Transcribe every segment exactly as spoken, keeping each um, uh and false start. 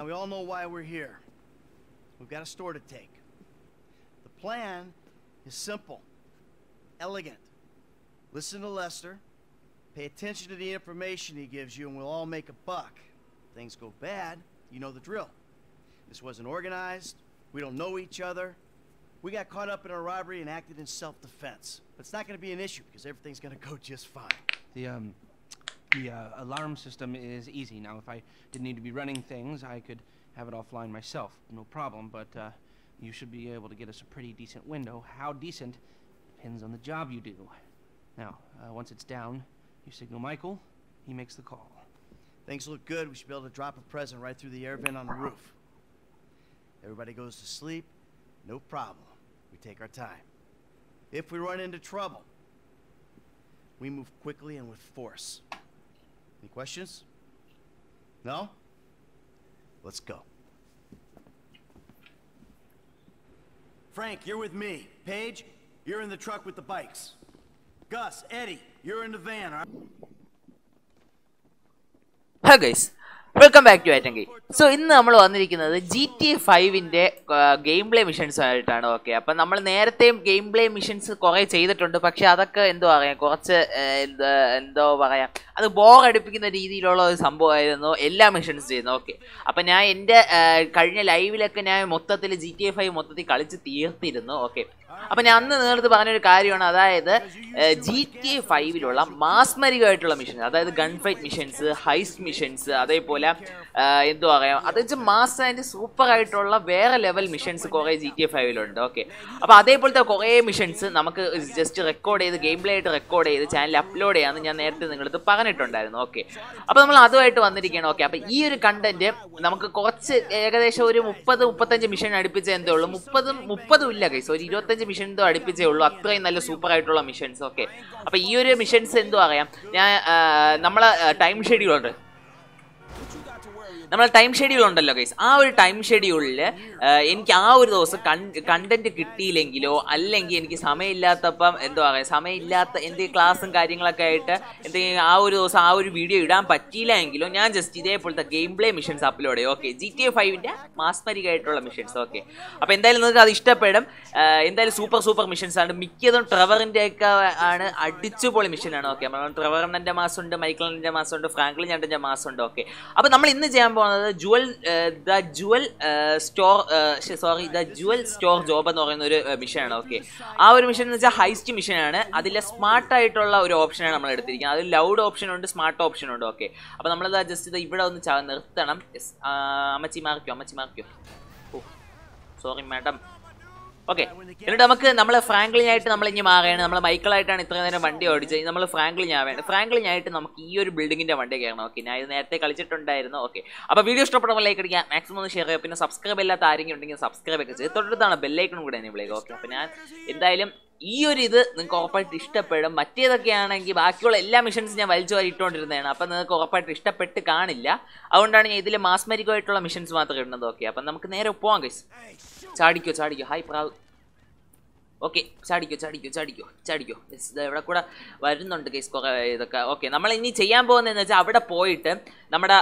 Now we all know why we're here. We've got a store to take. The plan is simple, elegant. Listen to Lester, pay attention to the information he gives you, and we'll all make a buck. If things go bad, you know the drill. This wasn't organized, we don't know each other. We got caught up in a robbery and acted in self-defense. But it's not gonna be an issue because everything's gonna go just fine. The, um, the uh, alarm system is easy. Now, if I didn't need to be running things, I could have it offline myself, no problem. But uh, you should be able to get us a pretty decent window. How decent depends on the job you do. Now, uh, once it's down, you signal Michael, he makes the call. Things look good, we should be able to drop a present right through the air vent on the roof. Everybody goes to sleep, no problem. We take our time. If we run into trouble, we move quickly and with force. Any questions? No? Let's go. Frank, you're with me. Paige, you're in the truck with the bikes. Gus, Eddie, you're in the van. Hi guys. Welcome back to Atangi. So innu nammal vanirikkunnathu G T A five inde gameplay missions aayittaan. Okay, appo nammal nerathe gameplay missions kore cheyittund, pakshe adakke endo paraya korche endo paraya adu bore adippikkunna reethiyilulla oru sambhavam aayirunnu ella missions cheyunu. Okay, appo njan ende kazhinja live lakke njan mothathil G T A five mothathil kalichu theerthirunnu. Okay, appo njan annu neerthu parana oru karyana, adayithu G T A five ilulla mass marika aayittulla missions, adayithu gunfight missions, heist missions, adey pole എന്തു പറയാം അത് വെച്ച് mass and super ആയിട്ടുള്ള വേറെ level missions കുറേ G T A five-ലുണ്ട്. Okay, അപ്പോൾ അതേപോലത്തെ കുറേ മിഷൻസ് നമുക്ക് ജസ്റ്റ് റെക്കോർഡ് ചെയ്ത് ഗെയിം പ്ലേ ആയിട്ട് റെക്കോർഡ് ചെയ്ത് ചാനലിൽ അപ്ലോഡ് ചെയ്യാമെന്ന് ഞാൻ നേരത്തെ നിങ്ങളടുത്ത് പറഞ്ഞിട്ടുണ്ടായിരുന്നു. ഓക്കെ, അപ്പോൾ നമ്മൾ അതുമായിട്ട് വന്നിരിക്കുകയാണ്. ഓക്കെ, അപ്പോൾ ഈ ഒരു കണ്ടന്റ് നമുക്ക് കുറച്ച് ഏകദേശം ഒരു മുപ്പത് മുപ്പത്തഞ്ച് മിഷൻ അടുപ്പിച്ചേ എന്തേ ഉള്ളൂ, മുപ്പതും മുപ്പതും ഇല്ല കൈസ്, ഒരു ഇരുപത്തഞ്ച് മിഷൻ എന്തോ അടുപ്പിച്ചേ ഉള്ളൂ, അത്രയും നല്ല സൂപ്പർ ആയിട്ടുള്ള മിഷൻസ്. ഓക്കെ, അപ്പോൾ ഈ ഒരു മിഷൻസ് എന്തു പറയാം, ഞാൻ നമ്മളെ ടൈം ഷെഡ്യൂളുണ്ട്, നമ്മളെ ടൈം ഷെഡ്യൂൾ ഉണ്ടല്ലോ ഗൈസ്, ആ ഒരു ടൈം ഷെഡ്യൂളിൽ എനിക്ക് ആ ഒരു ദിവസം കൺ കണ്ടന്റ് കിട്ടിയില്ലെങ്കിലോ അല്ലെങ്കിൽ എനിക്ക് സമയമില്ലാത്തപ്പം എന്താ പറയുക സമയമില്ലാത്ത എന്തെങ്കിലും ക്ലാസ്സും കാര്യങ്ങളൊക്കെ ആയിട്ട് എന്തെങ്കിലും ആ ഒരു ദിവസം ആ ഒരു വീഡിയോ ഇടാൻ പറ്റിയില്ല എങ്കിലോ ഞാൻ ജസ്റ്റ് ഇതേപോലത്തെ ഗെയിം പ്ലേ മിഷൻസ് അപ്ലോഡ് ചെയ്യും. ഓക്കെ, G T A five-ന്റെ മാസ്മരികമായിട്ടുള്ള മിഷൻസ്. ഓക്കെ, അപ്പോൾ എന്തായാലും നിങ്ങൾക്ക് അത് ഇഷ്ടപ്പെടും. എന്തായാലും സൂപ്പർ സൂപ്പർ മിഷൻസ് ആണ്, മിക്കതും ട്രെവറിൻ്റെയൊക്കെ ആണ് അടിച്ചുപൊളി മിഷനാണ്. ഓക്കെ, നമ്മൾ ട്രെവറിൻ്റെ മാസമുണ്ട്, മൈക്കിളിൻ്റെ മാസമുണ്ട്, ഫ്രാങ്ക്ലിൻ ചാണ്ടിൻ്റെ മാസമുണ്ട്. ഓക്കെ, അപ്പോൾ നമ്മൾ ഇന്ന് ചെയ്യാൻ jewel the jewel store sorry the jewel store job എന്ന് പറയുന്ന ഒരു മിഷനാണ്. ഓക്കെ, ആ ഒരു മിഷൻ എന്ന് വെച്ചാൽ ഹൈസ്റ്റ് മിഷനാണ്. അതിലെ സ്മാർട്ടായിട്ടുള്ള ഒരു ഓപ്ഷനാണ് നമ്മൾ എടുത്തിരിക്കുന്നത്. അതിൽ ലൗഡ് ഓപ്ഷനുണ്ട്, സ്മാർട്ട് ഓപ്ഷനുണ്ട്. ഓക്കെ, അപ്പോൾ നമ്മളത് ജസ്റ്റ് ഇത് ഇവിടെ ഒന്ന് ചാ നിർത്തണം. അമ്മച്ചി മാർക്കോ അമ്മച്ചി Marco oh sorry madam. Okay, എന്നിട്ട് നമുക്ക് നമ്മൾ ഫ്രാങ്ക്ലിനായിട്ട് നമ്മൾ ഇനി മാറുകയാണ്. നമ്മൾ മൈക്കിളായിട്ടാണ് ഇത്ര നേരം വണ്ടി ഓടിച്ചത്, നമ്മൾ ഫ്രാങ്ക്ലിനാവേണ്ട ഫ്രാങ്ക്ലിനായിട്ട് നമുക്ക് ഈ ഒരു ബിൽഡിങ്ങിൻ്റെ വണ്ടി കയറണം. ഓക്കെ, ഞാൻ ഇത് നേരത്തെ കളിച്ചിട്ടുണ്ടായിരുന്നു. ഓക്കെ, അപ്പോൾ വീഡിയോ ഇഷ്ടപ്പെടുമ്പോൾ ലൈക്ക് അടിക്കുക, മാക്സിമം ഒന്ന് ഷെയർ ചെയ്യുക, പിന്നെ സബ്സ്ക്രൈബ് ഇല്ലാത്ത ആരെങ്കിലും ഉണ്ടെങ്കിൽ സബ്സ്ക്രൈബ് ഒക്കെ ചെയ്ത് തൊട്ടടുത്താണ് ബെല്ലൈക്കണും കൂടെ എന്നെ വിളിക്കുക. ഓക്കെ, അപ്പോൾ ഞാൻ എന്തായാലും ഈ ഒരു ഇത് നിങ്ങൾക്ക് ഉറപ്പായിട്ട് ഇഷ്ടപ്പെടും. മറ്റേതൊക്കെ ആണെങ്കിൽ ബാക്കിയുള്ള എല്ലാ മിഷൻസും ഞാൻ വലിച്ചു വരിട്ടുകൊണ്ടിരുന്നതാണ്, അപ്പം നിങ്ങൾക്ക് ഉറപ്പായിട്ട് ഇഷ്ടപ്പെട്ട് കാണില്ല. അതുകൊണ്ടാണ് ഞാൻ ഇതിൽ മാസ്മരികമായിട്ടുള്ള മിഷൻസ് മാത്രം ഇടുന്നത്. ഓക്കെ, അപ്പം നമുക്ക് നേരെ പോവാം ഗൈസ്. ചാടിക്കോ ചാടിക്കോ ഹായ് പ്രാവ്. ഓക്കെ, ചാടിക്കോ ചാടിക്കോ ചാടിക്കോ ചാടിക്കോ ഗൈസ്. ഇത് ഇവിടെ കൂടെ വരുന്നുണ്ട് ഗൈസ് കുറേ ഇതൊക്കെ. ഓക്കെ, നമ്മൾ ഇനി ചെയ്യാൻ പോകുന്നതെന്ന് വെച്ചാൽ അവിടെ പോയിട്ട് നമ്മുടെ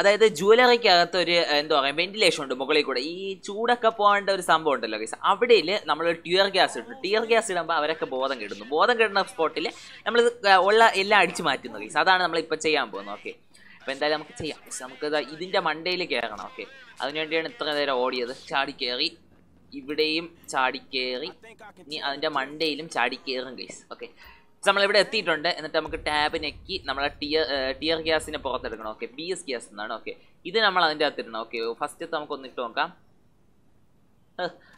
അതായത് ജ്വല്ലറിക്കകത്തൊരു എന്താ പറയുക വെന്റിലേഷൻ ഉണ്ട് മുകളിൽ കൂടെ, ഈ ചൂടൊക്കെ പോകേണ്ട ഒരു സംഭവം ഉണ്ടല്ലോ ഗൈസ്, അവിടെ നമ്മൾ ടിയർ ഗ്യാസ് ഇട്ടു. ടിയർ ഗ്യാസ് ഇടുമ്പോൾ അവരൊക്കെ ബോധം കെടുന്നു, ബോധം കെടുന്ന സ്പോട്ടിൽ നമ്മൾ ഉള്ള എല്ലാം അടിച്ചു മാറ്റുന്നു ഗൈസ്. അതാണ് നമ്മളിപ്പോൾ ചെയ്യാൻ പോകുന്നത്. ഓക്കെ, അപ്പോൾ എന്തായാലും നമുക്ക് ചെയ്യാം ഗൈസ്. നമുക്ക് ഇതിൻ്റെ മണ്ടയിൽ കയറണം. ഓക്കെ, അതിനുവേണ്ടിയാണ് ഇത്ര നേരം ഓടിയത്. ചാടി കയറി, ഇവിടെയും ചാടിക്കേറി, ഇനി അതിൻ്റെ മണ്ടയിലും ചാടിക്കേറും ഗൈസ്. ഓക്കെ, നമ്മളിവിടെ എത്തിയിട്ടുണ്ട്. എന്നിട്ട് നമുക്ക് ടാബ് നെക്കി നമ്മളെ ടിയർ ടിയർ ഗ്യാസിനെ പുറത്തെടുക്കണം. ഓക്കെ, ബി എസ് ഗ്യാസ് എന്നാണ്. ഓക്കെ, ഇത് നമ്മൾ അതിൻ്റെ അകത്തിടണം. ഓക്കെ, ഫസ്റ്റ് നമുക്കൊന്ന് ഇട്ട് നോക്കാം.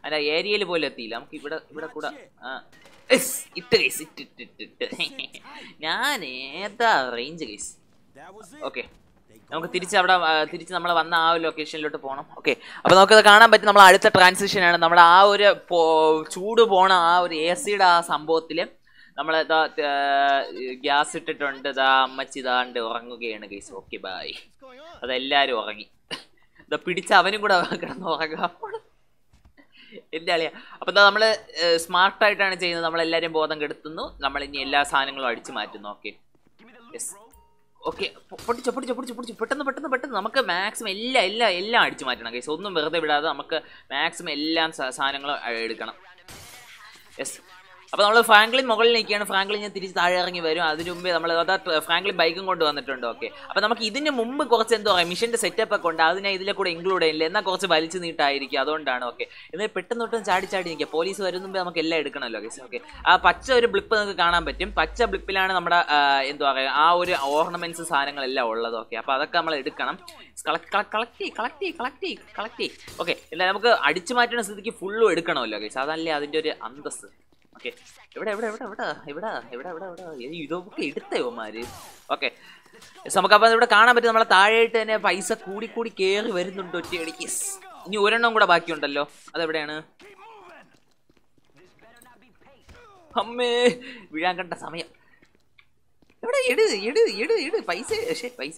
അതിൻ്റെ ഏരിയയിൽ പോലും എത്തിയില്ല. നമുക്ക് ഇവിടെ ഇവിടെ കൂടെ ഇട്ട് ഗൈസ്, ഇട്ടിട്ടിട്ടിട്ട് ഞാൻ ഏതാ റേഞ്ച് ഗൈസ്. ഓക്കെ, നമുക്ക് തിരിച്ച് അവിടെ തിരിച്ച് നമ്മൾ വന്ന ആ ഒരു ലൊക്കേഷനിലോട്ട് പോകണം. ഓക്കെ, അപ്പോൾ നമുക്കത് കാണാൻ പറ്റും. നമ്മൾ അടുത്ത ട്രാൻസിഷനാണ്. നമ്മുടെ ആ ഒരു ചൂട് പോണ ആ ഒരു എ സിയുടെ ആ സംഭവത്തിൽ നമ്മൾ ഇതാ ഗ്യാസ് ഇട്ടിട്ടുണ്ട്. ഇതാ അമ്മച്ചി ഇതാണ്ട് ഉറങ്ങുകയാണ് ഗൈസ്. Okay bye. അതെല്ലാവരും ഉറങ്ങി, ഇതാ പിടിച്ച് അവനും കൂടെ കിടന്ന് ഉറങ്ങാം. എൻ്റെ ആളിയാ. അപ്പോൾ എന്താ നമ്മൾ സ്മാർട്ടായിട്ടാണ് ചെയ്യുന്നത്. നമ്മളെല്ലാവരും ബോധം കെടുത്തുന്നു, നമ്മളിനി എല്ലാ സാധനങ്ങളും അടിച്ചു മാറ്റുന്നു. ഓക്കെ, ഓക്കേ പൊട്ടിച്ചോ പൊട്ടിച്ചോ പൊട്ടിച്ചോ പൊട്ടിച്ചോ പെട്ടെന്ന് പെട്ടെന്ന് പെട്ടെന്ന് നമുക്ക് മാക്സിമം എല്ലാം എല്ലാം എല്ലാം അടിച്ചു മാറ്റണം ഗയ്സ്. ഒന്നും വെറുതെ വിടാതെ നമുക്ക് മാക്സിമം എല്ലാം സാധനങ്ങളും എടുക്കണം. യെസ്, അപ്പോൾ നമ്മൾ ഫ്രാങ്ക്ലിൻ മുകളിലേക്കാണ്. ഫ്രാങ്ക്ലിൻ ഞാൻ തിരിച്ച് താഴെ ഇറങ്ങി വരും. അതിനു മുമ്പേ നമ്മൾ അതാ ഫ്രാങ്ക്ലിൻ ബൈക്കും കൊണ്ട് വന്നിട്ടുണ്ട്. ഓക്കെ, അപ്പോൾ നമുക്ക് ഇതിന് മുമ്പ് കുറച്ച് എന്തോ മിഷൻ്റെ സെറ്റപ്പ് ഒക്കെ ഉണ്ട്. അത് ഞാൻ ഇതിലെ കൂടെ ഇൻക്ലൂഡ് ചെയ്യില്ല, എന്നാൽ കുറച്ച് വലിച്ചു നീട്ടായിരിക്കും, അതുകൊണ്ടാണ്. ഓക്കെ, എന്നാൽ പെട്ടെന്ന് തൊട്ടും ചാടി ചാടി നിൽക്കുക. പോലീസ് വരുന്ന മുമ്പേ നമുക്ക് എല്ലാം എടുക്കണമല്ലോ ഗൈസ്. ഓക്കെ, ആ പച്ച ഒരു ബ്ലിപ്പ് നമുക്ക് കാണാൻ പറ്റും. പച്ച ബ്ലിപ്പിലാണ് നമ്മുടെ എന്താ പറയുക ആ ഒരു ഓർണമെൻറ്റ്സ് സാധനങ്ങളെല്ലാം ഉള്ളത്. ഓക്കെ, അപ്പോൾ അതൊക്കെ നമ്മൾ എടുക്കണം. കളക്ട് കളക്ട് ചെയ്യ് കളക്ട് ചെയ്യ് കളക്ട് ചെയ്യ് കളക്ട് ചെയ്യ്. ഓക്കെ, എന്നാൽ നമുക്ക് അടിച്ചു മാറ്റണ സ്ഥിതിക്ക് ഫുള്ളും എടുക്കണമല്ലോ ഗൈസ്. അതല്ലേ അതിൻ്റെ ഒരു അന്തസ്. ഓക്കെ, എവിടെ എവിടെ എവിടെ എവിടെ എവിടെ എവിടെ എവിടെ എവിടെ ഇതൊക്കെ എടുത്തയോമാര്. ഓക്കെ, നമുക്കപ്പോൾ ഇവിടെ കാണാൻ പറ്റും നമ്മളെ താഴെയായിട്ട് തന്നെ പൈസ കൂടി കൂടി കയറി വരുന്നുണ്ട് ഒറ്റയടിക്ക്. ഇനി ഒരെണ്ണം കൂടെ ബാക്കിയുണ്ടല്ലോ, അതെവിടെയാണ്? അമ്മേ, വീഴാൻ കണ്ട സമയം. ഇവിടെ എട് എട് എട് എട് പൈസ പക്ഷേ പൈസ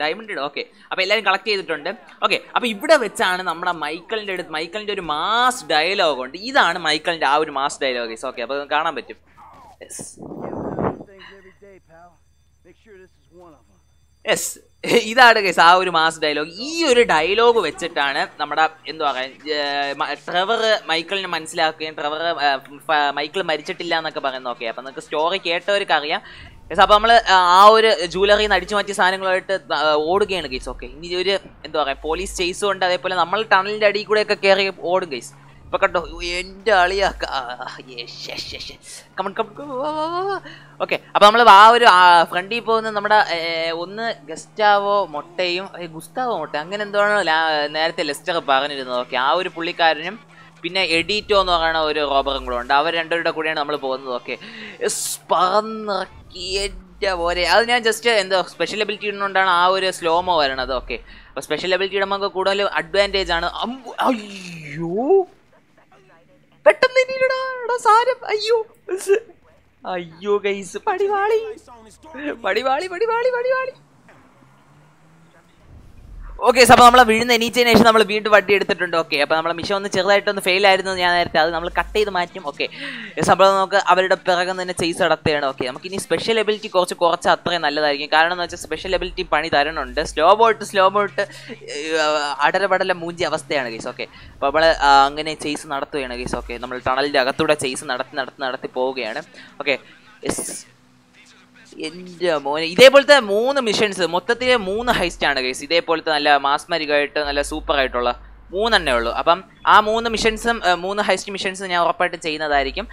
ഡയമണ്ട് ഇടും. ഓക്കെ, അപ്പോൾ എല്ലാവരും കളക്ട് ചെയ്തിട്ടുണ്ട്. ഓക്കെ, അപ്പോൾ ഇവിടെ വെച്ചാണ് നമ്മുടെ മൈക്കിളിൻ്റെ അടുത്ത് മൈക്കിളിൻ്റെ ഒരു മാസ് ഡയലോഗ് ഉണ്ട്. ഇതാണ് മൈക്കിളിൻ്റെ ആ ഒരു മാസ് ഡയലോഗ്. ഓക്കെ, അപ്പോൾ കാണാൻ പറ്റും. യെസ്, ഇതാണ് ഗൈസ് ആ ഒരു മാസ് ഡയലോഗ്. ഈ ഒരു ഡയലോഗ് വെച്ചിട്ടാണ് നമ്മുടെ എന്താ പറയുക ട്രെവർ മൈക്കിളിനെ മനസ്സിലാക്കുകയും ട്രെവർ മൈക്കിൾ മരിച്ചിട്ടില്ല എന്നൊക്കെ പറയുന്നത്. ഓക്കെ, അപ്പോൾ നിങ്ങൾക്ക് സ്റ്റോറി കേട്ടവർക്ക് അറിയാം. യെസ്, അപ്പോൾ നമ്മൾ ആ ഒരു ജ്വല്ലറിയിൽ നിന്ന് അടിച്ചു മാറ്റിയ സാധനങ്ങളുമായിട്ട് ഓടുകയാണ് ഗൈസ്. ഓക്കെ, ഇനി ഒരു എന്താ പറയുക പോലീസ് ചേസും ഉണ്ട്. അതേപോലെ നമ്മൾ ടണലിൻ്റെ അടിയിൽ കൂടെയൊക്കെ കയറി ഓടും ഗൈസ്. ഇപ്പോൾ കണ്ടോ എൻ്റെ അളിയാ. ഓക്കെ, അപ്പോൾ നമ്മൾ ആ ഒരു ഫ്രണ്ടിൽ പോകുന്ന നമ്മുടെ ഒന്ന് ഗസ്റ്റാവോ മൊട്ടയും ഗുസ്താവോ മൊട്ട അങ്ങനെ എന്താണ് നേരത്തെ ലെസ്റ്റർ പറഞ്ഞിരുന്നത്. ഓക്കെ, ആ ഒരു പുള്ളിക്കാരനും പിന്നെ എഡിറ്റോ എന്ന് പറയുന്ന ഒരു റോബറും കൂടെ ഉണ്ട്. അവർ രണ്ടുപേരുടെ കൂടെയാണ് നമ്മൾ പോകുന്നത്. ഓക്കെ, പറന്നിറക്കിയ പോലെ അത് ഞാൻ ജസ്റ്റ് എന്തോ സ്പെഷ്യൽ എബിലിറ്റി ഇടുന്നതുകൊണ്ടാണ് ആ ഒരു സ്ലോമോ വരണത്. ഓക്കെ, അപ്പോൾ സ്പെഷ്യൽ എബിലിറ്റി ഇടുമ്പോൾ കൂടുതൽ അഡ്വാൻറ്റേജ് ആണ്. അയ്യോ പെട്ടെന്ന് ഇടാ സാരം. അയ്യോ അയ്യോ ഗൈസ്, പടിവാളി പടിവാളി പടിവാളി പടിവാളി. ഓക്കെ, അപ്പോൾ നമ്മളെ വീഴുന്ന എണീച്ചതിന് ശേഷം നമ്മൾ വീണ്ടും വണ്ടി എടുത്തിട്ടുണ്ട്. ഓക്കെ, അപ്പോൾ നമ്മളെ മിഷൻ ഒന്ന് ചെറുതായിട്ടൊന്ന് ഫെയിൽ ആയിരുന്നു ഞാൻ നേരത്തെ. അത് നമ്മൾ കട്ട് ചെയ്ത് മാറ്റും. ഓക്കെ, സംഭവം നമുക്ക് അവരുടെ പിറകെ തന്നെ ചെയ്സ് നടത്തുകയാണ്. ഓക്കെ, നമുക്ക് ഇനി സ്പെഷ്യൽ എബിലിറ്റി കുറച്ച് കുറച്ച് അത്രയും നല്ലതായിരിക്കും. കാരണം എന്ന് വെച്ചാൽ സ്പെഷ്യൽ എബിലിറ്റി പണി തരണുണ്ട്. സ്ലോ ബോട്ട് സ്ലോ ബോട്ട് അടല പടല മൂഞ്ചി അവസ്ഥയാണ് ഗൈസ്. ഓക്കെ, അപ്പോൾ നമ്മൾ അങ്ങനെ ചെയ്സ് നടത്തുകയാണ് ഗൈസ്. ഓക്കെ, നമ്മൾ ടണലിൻ്റെ അകത്തൂടെ ചെയ്സ് നടത്തി നടത്തി നടത്തി പോവുകയാണ്. ഓക്കെ, എൻ്റെ മോനെ ഇതേപോലത്തെ മൂന്ന് മിഷൻസ് മൊത്തത്തിലെ മൂന്ന് ഹൈസ്റ്റാണ് ഗൈസ്. ഇതേപോലത്തെ നല്ല മാസ്മരികമായിട്ട് നല്ല സൂപ്പറായിട്ടുള്ള മൂന്നെണ്ണേ ഉള്ളൂ. അപ്പം ആ മൂന്ന് മിഷൻസും മൂന്ന് ഹൈസ്റ്റ് മിഷൻസും ഞാൻ ഉറപ്പായിട്ടും ചെയ്യുന്നതായിരിക്കും.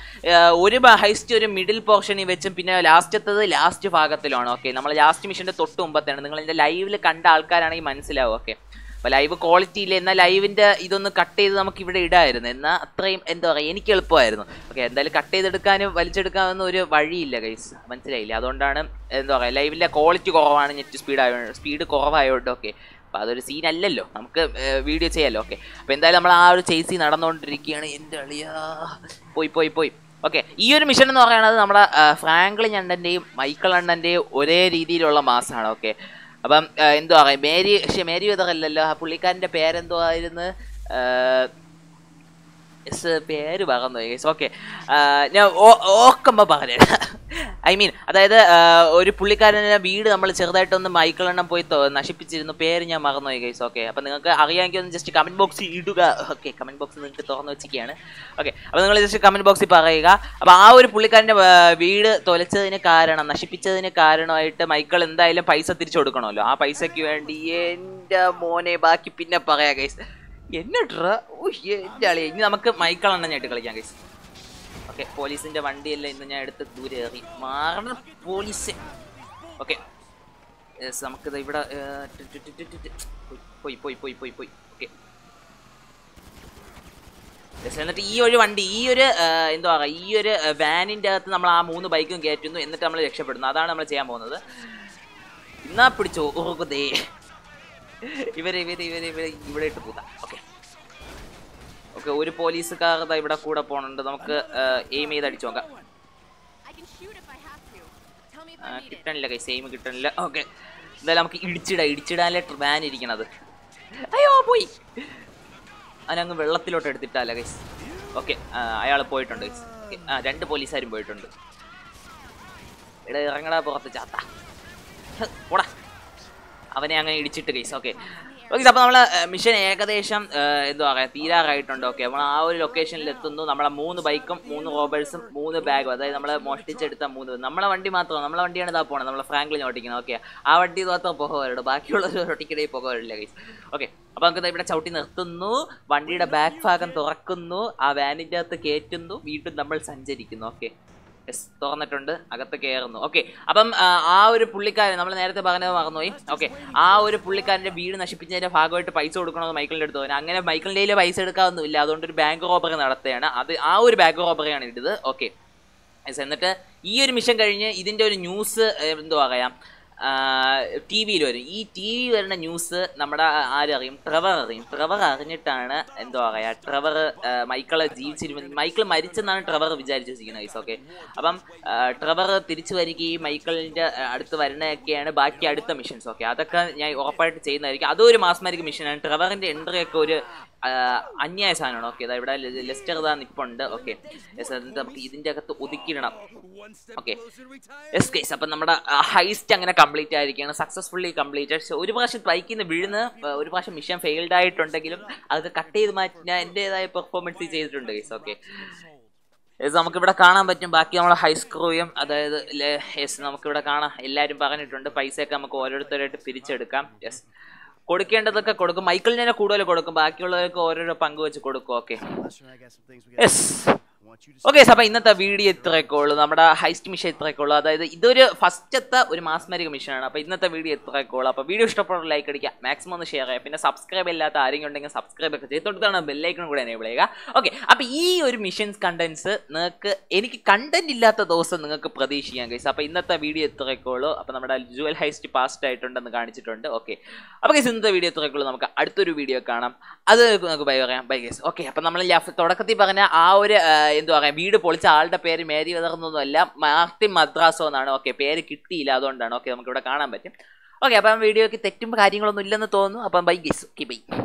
ഒരു ഹൈസ്റ്റ് ഒരു മിഡിൽ പോർഷനിൽ വെച്ചും പിന്നെ ലാസ്റ്റത്തത് ലാസ്റ്റ് ഭാഗത്തിലാണ്. ഓക്കെ, നമ്മൾ ലാസ്റ്റ് മിഷൻ്റെ തൊട്ട് മുമ്പത്തെയാണ്. നിങ്ങൾ എൻ്റെ ലൈവിൽ കണ്ട ആൾക്കാരാണെങ്കിൽ മനസ്സിലാവും. ഓക്കെ, അപ്പോൾ ലൈവ് ക്വാളിറ്റി ഇല്ല, എന്നാൽ ലൈവിൻ്റെ ഇതൊന്ന് കട്ട് ചെയ്ത് നമുക്ക് ഇവിടെ ഇടായിരുന്നു. എന്നാൽ അത്രയും എന്താ പറയുക എനിക്ക് എളുപ്പമായിരുന്നു. ഓക്കെ, എന്തായാലും കട്ട് ചെയ്തെടുക്കാനും വലിച്ചെടുക്കാനൊന്നും ഒരു വഴിയില്ല ഗൈസ്, മനസ്സിലായില്ല. അതുകൊണ്ടാണ് എന്താ പറയുക ലൈവിൻ്റെ ക്വാളിറ്റി കുറവാണ്, നെറ്റ് സ്പീഡ് ആയ സ്പീഡ് കുറവായതുകൊണ്ട്. ഓക്കെ, അപ്പോൾ അതൊരു സീനല്ലല്ലോ, നമുക്ക് വീഡിയോ ചെയ്യാമല്ലോ. ഓക്കെ, അപ്പോൾ എന്തായാലും നമ്മൾ ആ ഒരു ചേസി നടന്നുകൊണ്ടിരിക്കുകയാണ്. എൻ്റെ അളിയാ പോയി പോയി പോയി. ഓക്കെ, ഈ ഒരു മിഷൻ എന്ന് പറയുന്നത് നമ്മുടെ ഫ്രാങ്ക്ലിൻ അണ്ണൻ്റെയും മൈക്കിൾ അണ്ണൻ്റെയും ഒരേ രീതിയിലുള്ള മാസമാണ്. ഓക്കെ, അപ്പം എന്തോ പറയാം മേരി പക്ഷേ മേരി വിതറല്ലല്ലോ ആ പുള്ളിക്കാരൻ്റെ പേരെന്തോ ആയിരുന്നു. യെസ്, പേര് പറഞ്ഞു ഗൈസ്. ഓക്കെ, ഞാൻ ഓക്കുമ്പോൾ പറഞ്ഞു. ഐ മീൻ അതായത് ഒരു പുള്ളിക്കാരൻ്റെ വീട് നമ്മൾ ചെറുതായിട്ടൊന്ന് മൈക്കിളെണ്ണം പോയി നശിപ്പിച്ചിരുന്നു. പേര് ഞാൻ മറന്നു ഗൈസ്. ഓക്കെ, അപ്പോൾ നിങ്ങൾക്ക് അറിയാമെങ്കിൽ ഒന്ന് ജസ്റ്റ് കമൻറ്റ് ബോക്സിൽ ഇടുക. ഓക്കെ, കമൻറ്റ് ബോക്സ് നിങ്ങൾക്ക് തുറന്നു വെച്ചിരിക്കുകയാണ്. ഓക്കെ, അപ്പോൾ നിങ്ങൾ ജസ്റ്റ് കമൻറ്റ് ബോക്സിൽ പറയുക. അപ്പോൾ ആ ഒരു പുള്ളിക്കാരൻ്റെ വീട് തൊലച്ചതിന് കാരണം നശിപ്പിച്ചതിന് കാരണമായിട്ട് മൈക്കിൾ എന്തായാലും പൈസ തിരിച്ചു കൊടുക്കണമല്ലോ. ആ പൈസയ്ക്ക് വേണ്ടി എൻ്റെ മോനെ ബാക്കി പിന്നെ പറയാം ഗൈസ്. എന്നിട്ടാ എൻ്റെ ഇനി നമുക്ക് മൈക്കിൾ അണ്ണനായിട്ട് കളിക്കാം ഗൈസ്. ഓക്കെ, പോലീസിൻ്റെ വണ്ടിയെല്ലാം ഇന്ന് ഞാൻ എടുത്ത് ദൂരെ എറി മാറണ പോലീസ്. ഓക്കെ, നമുക്കിത് ഇവിടെ പോയി പോയി പോയി പോയി പോയി. ഓക്കെ, എന്നിട്ട് ഈ ഒരു വണ്ടി ഈ ഒരു എന്താ പറയുക ഈ ഒരു വാനിൻ്റെ അകത്ത് നമ്മൾ ആ മൂന്ന് ബൈക്കും കയറ്റുന്നു. എന്നിട്ട് നമ്മൾ രക്ഷപ്പെടുന്നു. അതാണ് നമ്മൾ ചെയ്യാൻ പോകുന്നത്. ഇന്നാ പിടിച്ചോ ഓർക്കതേ ഇവരെ ഇവര് ഇവര് ഇവര് ഇവിടെ ഇട്ട് പൂത്താ. ഓക്കെ, ഓക്കെ, ഒരു പോലീസുകാരത ഇവിടെ കൂടെ പോണുണ്ട്. നമുക്ക് എയിം ചെയ്ത് അടിച്ചു നോക്കാം. കിട്ടണില്ല കൈ സെയിം കിട്ടണില്ല. ഓക്കെ, എന്തായാലും നമുക്ക് ഇടിച്ചിടാം. ഇടിച്ചിടാനല്ലേ വാൻ ഇരിക്കണത്. അയ്യോ പോയി. അതിനങ്ങ് വെള്ളത്തിലോട്ട് എടുത്തിട്ടല്ല കൈസ്. ഓക്കെ, അയാൾ പോയിട്ടുണ്ട് കൈസ്. ആ രണ്ട് പോലീസുകാരും പോയിട്ടുണ്ട്. ഇവിടെ ഇറങ്ങടാ പുറത്ത് ചാത്ത. പോടാ അവനെ അങ്ങനെ ഇടിച്ചിട്ട് ഗൈസ്. ഓക്കെ ഓക്കെ അപ്പോൾ നമ്മൾ മിഷൻ ഏകദേശം എന്താ പറയുക തീരാറായിട്ടുണ്ട്. ഓക്കെ നമ്മൾ ആ ഒരു ലൊക്കേഷനിൽ എത്തുന്നു. നമ്മളെ മൂന്ന് ബൈക്കും മൂന്ന് റോബേഴ്സും മൂന്ന് ബാഗും, അതായത് നമ്മൾ മോഷ്ടിച്ചെടുത്ത മൂന്ന്, നമ്മളെ വണ്ടി മാത്രമാണ്, നമ്മളെ വണ്ടിയാണ് ഇതാ പോകണത്, നമ്മളെ ഫ്രാങ്കിളിന് ഓട്ടിക്കുന്നത്. ഓക്കെ ആ വണ്ടി മാത്രം പോകാറുള്ളൂ, ബാക്കിയുള്ളൊരു ഒട്ടിക്കിടയിൽ പോകാറില്ല ഗൈസ്. ഓക്കെ അപ്പോൾ നമുക്ക് ഇവിടെ ചവിട്ടി നിർത്തുന്നു, വണ്ടിയുടെ ബാക്ക് ഭാഗം തുറക്കുന്നു, ആ വാനിൻ്റെ അകത്ത് കയറ്റുന്നു, വീണ്ടും നമ്മൾ സഞ്ചരിക്കുന്നു. ഓക്കെ യെസ് തുറന്നിട്ടുണ്ട്, അകത്ത് കയറുന്നു. ഓക്കെ അപ്പം ആ ഒരു പുള്ളിക്കാരൻ നമ്മൾ നേരത്തെ പറഞ്ഞത് മറന്നുപോയി. ഓക്കെ ആ ഒരു പുള്ളിക്കാരൻ്റെ വീട് നശിപ്പിച്ചതിൻ്റെ ഭാഗമായിട്ട് പൈസ കൊടുക്കണമെന്ന് മൈക്കിളിൻ്റെ അടുത്ത് പറഞ്ഞു. അങ്ങനെ മൈക്കിളിൻ്റെ കയ്യിൽ പൈസ എടുക്കാവുന്നില്ല, അതുകൊണ്ട് ഒരു ബാങ്ക് റോബറി നടത്തുകയാണ്. അത് ആ ഒരു ബാങ്ക് റോബറിയാണ് ഇട്ടത്. ഓക്കെ യെസ് എന്നിട്ട് ഈ ഒരു മിഷൻ കഴിഞ്ഞ് ഇതിൻ്റെ ഒരു ന്യൂസ് എന്തു പറയാം ടി വിയിൽ വരും. ഈ ടി വി വരുന്ന ന്യൂസ് നമ്മുടെ ആരറിയും? ട്രെവർ അറിയും. ട്രെവർ അറിഞ്ഞിട്ടാണ് എന്താ പറയുക ട്രെവർ മൈക്കിളെ ജീവിച്ചിരുന്ന മൈക്കിൾ മരിച്ചെന്നാണ് ട്രെവർ വിചാരിച്ചു വെച്ചിരിക്കുന്നത് ഗൈസ്. ഓക്കെ അപ്പം ട്രെവർ തിരിച്ചു വരികയും മൈക്കിളിൻ്റെ അടുത്ത് വരുന്നതൊക്കെയാണ് ബാക്കി അടുത്ത മിഷൻസ്. ഓക്കെ അതൊക്കെ ഞാൻ ഉറപ്പായിട്ട് ചെയ്യുന്നതായിരിക്കും. അതും ഒരു മാസമായിരിക്കും മിഷനാണ്. ട്രെവറിൻ്റെ എൻട്രി ഒക്കെ ഒരു അന്യായ സാധനമാണ്. ഓക്കെ ഇവിടെ ലെസ്റ്റർ ഇതാ നിൽപ്പുണ്ട്. ഓക്കെ നമുക്ക് ഇതിൻ്റെ അകത്ത് ഒതുക്കിയിടണം. ഓക്കെ യെസ് ഗൈസ് അപ്പം നമ്മുടെ ഹൈസ്റ്റ് അങ്ങനെ കംപ്ലീറ്റ് ആയിരിക്കുകയാണ്, സക്സസ്ഫുള്ളി കംപ്ലീറ്റഡ്. ഒരു പ്രാവശ്യം ബൈക്കിൽ നിന്ന് വീഴുന്ന ഒരു പ്രാവശ്യം മിഷൻ ഫെയിൽഡ് ആയിട്ടുണ്ടെങ്കിലും അതൊക്കെ കട്ട് ചെയ്ത് മാറ്റി ഞാൻ എൻ്റെതായ പെർഫോമൻസ് ചെയ്തിട്ടുണ്ട് ഗൈസ്. ഓക്കെ യെസ് നമുക്കിവിടെ കാണാൻ പറ്റും ബാക്കി നമ്മളെ ഹൈസ്ക്രൂയും, അതായത് യെസ് നമുക്കിവിടെ കാണാം. എല്ലാവരും പറഞ്ഞിട്ടുണ്ട് പൈസയൊക്കെ നമുക്ക് ഓരോരുത്തരായിട്ട് പിരിച്ചെടുക്കാം. യെസ് കൊടുക്കേണ്ടതൊക്കെ കൊടുക്കും, മൈക്കിളിന് തന്നെ കൂടുതൽ കൊടുക്കും, ബാക്കിയുള്ളവർക്ക് ഓരോരോ പങ്ക് വെച്ച് കൊടുക്കും. ഓക്കെ യെസ് ഓക്കെ അപ്പം ഇന്നത്തെ വീഡിയോ ഇത്രയൊക്കെ ഉള്ളൂ, നമ്മുടെ ഹൈസ്റ്റ് മിഷൻ ഇത്രയൊക്കെ ഉള്ളൂ. അതായത് ഇതൊരു ഫസ്റ്റത്തെ ഒരു മാസ്മരിക മിഷനാണ്. അപ്പോൾ ഇന്നത്തെ വീഡിയോ ഇത്രയൊക്കെ ഉള്ളൂ. അപ്പോൾ വീഡിയോ ഇഷ്ടപ്പെട്ടവർ ലൈക്ക് അടിക്കുക, മാക്സിമം ഒന്ന് ഷെയർ ചെയ്യുക, പിന്നെ സബ്സ്ക്രൈബ് ഇല്ലാത്ത ആരെങ്കിലും ഉണ്ടെങ്കിൽ സബ്സ്ക്രൈബ് ഒക്കെ ചെയ്ത് തൊട്ടാണ് ബെല്ലൈക്കൺ കൂടെ എനേബിൾ ചെയ്യുക. ഓക്കെ അപ്പോൾ ഈ ഒരു മിഷൻസ് കണ്ടൻസ് നിങ്ങൾക്ക് എനിക്ക് കണ്ടന്റ് ഇല്ലാത്ത ദിവസം നിങ്ങൾക്ക് പ്രതീക്ഷിക്കാം ഗൈസ്. അപ്പോൾ ഇന്നത്തെ വീഡിയോ ഇത്രയൊക്കെ ഉള്ളൂ. അപ്പോൾ നമ്മുടെ ജുവൽ ഹൈസ്റ്റ് പാസ്റ്റ് ആയിട്ടുണ്ടെന്ന് കാണിച്ചിട്ടുണ്ട്. ഓക്കെ അപ്പോൾ ഗൈസ് ഇന്നത്തെ വീഡിയോ ഇത്രയൊക്കെ ഉള്ളൂ. നമുക്ക് അടുത്തൊരു വീഡിയോ കാണാം, അത് നമുക്ക് ബൈ പറയാം. Bye guys. ഓക്കെ അപ്പോൾ നമ്മൾ തുടക്കത്തിൽ പറഞ്ഞ ആ ഒരു എന്താ പറയാ വീട് പൊളിച്ച ആളുടെ പേര് മേരി വിതർന്നൊന്നുമല്ല, മാർട്ടിൻ മദ്രാസോ എന്നാണ്. ഓക്കെ പേര് കിട്ടിയില്ല, അതുകൊണ്ടാണ്. ഓക്കെ നമുക്കിവിടെ കാണാൻ പറ്റും. ഓക്കെ അപ്പം വീഡിയോയ്ക്ക് തെറ്റും കാര്യങ്ങളൊന്നും ഇല്ലെന്ന് തോന്നുന്നു. അപ്പം ബൈ ഗൈസ്. Okay bye.